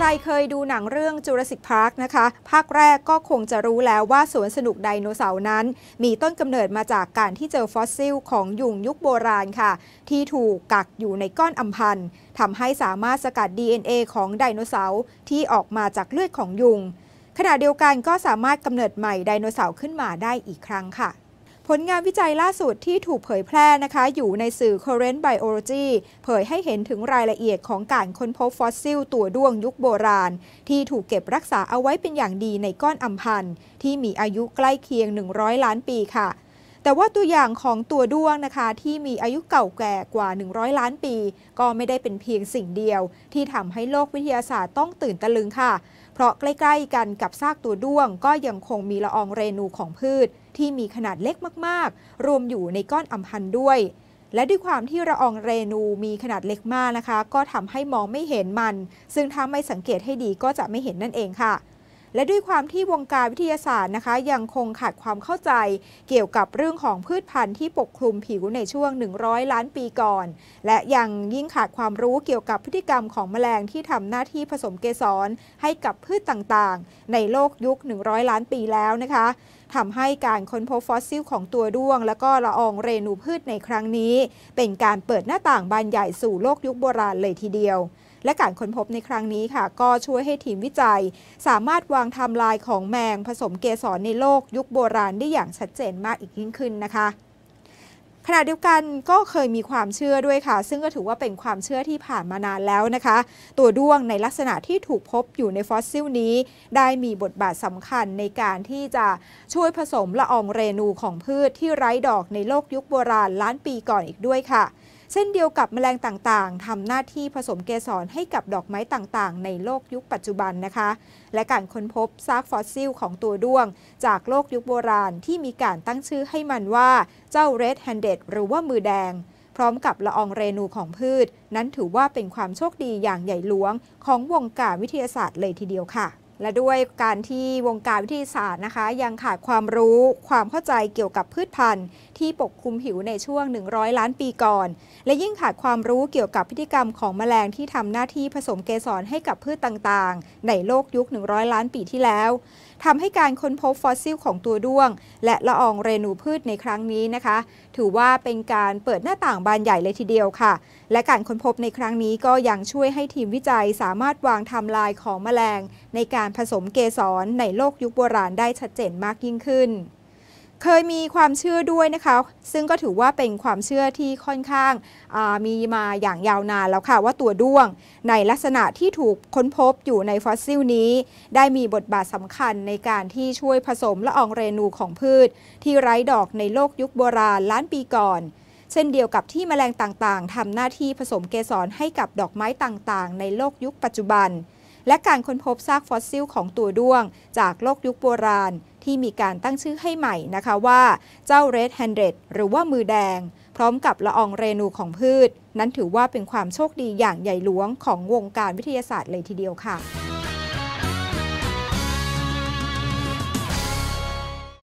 ใครเคยดูหนังเรื่อง Jurassic Park นะคะภาคแรกก็คงจะรู้แล้วว่าสวนสนุกไดโนเสาร์นั้นมีต้นกำเนิดมาจากการที่เจอฟอสซิลของยุงยุคโบราณค่ะที่ถูกกักอยู่ในก้อนอำพันทำให้สามารถสกัด DNA ของไดโนเสาร์ที่ออกมาจากเลือดของยุงขณะเดียวกันก็สามารถกำเนิดใหม่ไดโนเสาร์ขึ้นมาได้อีกครั้งค่ะผลงานวิจัยล่าสุดที่ถูกเผยแพร่นะคะอยู่ในสื่อ Current Biology เผยให้เห็นถึงรายละเอียดของการค้นพบฟอสซิลตัวด้วงยุคโบราณที่ถูกเก็บรักษาเอาไว้เป็นอย่างดีในก้อนอำพันที่มีอายุใกล้เคียง100ล้านปีค่ะแต่ว่าตัวอย่างของตัวด้วงนะคะที่มีอายุเก่าแก่กว่า100ล้านปีก็ไม่ได้เป็นเพียงสิ่งเดียวที่ทำให้โลกวิทยาศาสตร์ต้องตื่นตะลึงค่ะเพราะใกล้ๆกันกับซากตัวด้วงก็ยังคงมีละอองเรนูของพืชที่มีขนาดเล็กมากๆรวมอยู่ในก้อนอำพันด้วยและด้วยความที่ละอองเรนูมีขนาดเล็กมากนะคะก็ทำให้มองไม่เห็นมันซึ่งถ้าไม่สังเกตให้ดีก็จะไม่เห็นนั่นเองค่ะและด้วยความที่วงการวิทยาศาสตร์นะคะยังคงขาดความเข้าใจเกี่ยวกับเรื่องของพืชพันธุ์ที่ปกคลุมผิวในช่วง100ล้านปีก่อนและยังยิ่งขาดความรู้เกี่ยวกับพฤติกรรมของแมลงที่ทำหน้าที่ผสมเกสรให้กับพืชต่างๆในโลกยุค100ล้านปีแล้วนะคะทำให้การค้นพบฟอสซิลของตัวด้วงและก็ละอองเรนูพืชในครั้งนี้เป็นการเปิดหน้าต่างบานใหญ่สู่โลกยุคโบราณเลยทีเดียวและการค้นพบในครั้งนี้ค่ะก็ช่วยให้ทีมวิจัยสามารถวางไทม์ไลน์ของแมงผสมเกสรในโลกยุคโบราณได้อย่างชัดเจนมากอีกยิ่งขึ้นนะคะขณะเดียวกันก็เคยมีความเชื่อด้วยค่ะซึ่งก็ถือว่าเป็นความเชื่อที่ผ่านมานานแล้วนะคะตัวด้วงในลักษณะที่ถูกพบอยู่ในฟอสซิลนี้ได้มีบทบาทสำคัญในการที่จะช่วยผสมละอองเรนูของพืชที่ไร้ดอกในโลกยุคโบราณล้านปีก่อนอีกด้วยค่ะเช่นเดียวกับแมลงต่างๆทำหน้าที่ผสมเกสรให้กับดอกไม้ต่างๆในโลกยุคปัจจุบันนะคะและการค้นพบซากฟอสซิลของตัวด้วงจากโลกยุคโบราณที่มีการตั้งชื่อให้มันว่าเจ้า Red-handed หรือว่ามือแดงพร้อมกับละอองเรนูของพืชนั้นถือว่าเป็นความโชคดีอย่างใหญ่หลวงของวงการวิทยาศาสตร์เลยทีเดียวค่ะและด้วยการที่วงการวิทยาศาสตร์นะคะยังขาดความรู้ความเข้าใจเกี่ยวกับพืชพันธุ์ที่ปกคลุมผิวในช่วง100ล้านปีก่อนและยิ่งขาดความรู้เกี่ยวกับพฤติกรรมของแมลงที่ทำหน้าที่ผสมเกสรให้กับพืชต่างๆในโลกยุค100ล้านปีที่แล้วทำให้การค้นพบฟอสซิลของตัวด้วงและละอองเรนูพืชในครั้งนี้นะคะถือว่าเป็นการเปิดหน้าต่างบานใหญ่เลยทีเดียวค่ะและการค้นพบในครั้งนี้ก็ยังช่วยให้ทีมวิจัยสามารถวางไทม์ไลน์ของแมลงในการผสมเกสรในโลกยุคโบราณได้ชัดเจนมากยิ่งขึ้นเคยมีความเชื่อด้วยนะคะซึ่งก็ถือว่าเป็นความเชื่อที่ค่อนข้างมีมาอย่างยาวนานแล้วค่ะว่าตัวด้วงในลักษณะที่ถูกค้นพบอยู่ในฟอสซิลนี้ได้มีบทบาทสำคัญในการที่ช่วยผสมละอองเรนูของพืชที่ไร้ดอกในโลกยุคโบราณล้านปีก่อนเช่นเดียวกับที่แมลงต่างๆทำหน้าที่ผสมเกสรให้กับดอกไม้ต่างๆในโลกยุคปัจจุบันและการค้นพบซากฟอสซิลของตัวด้วงจากโลกยุคโบราณที่มีการตั้งชื่อให้ใหม่นะคะว่าเจ้า Red-handed หรือว่ามือแดงพร้อมกับละอองเรนูของพืชนั้นถือว่าเป็นความโชคดีอย่างใหญ่หลวงของวงการวิทยาศาสตร์เลยทีเดียวค่ะ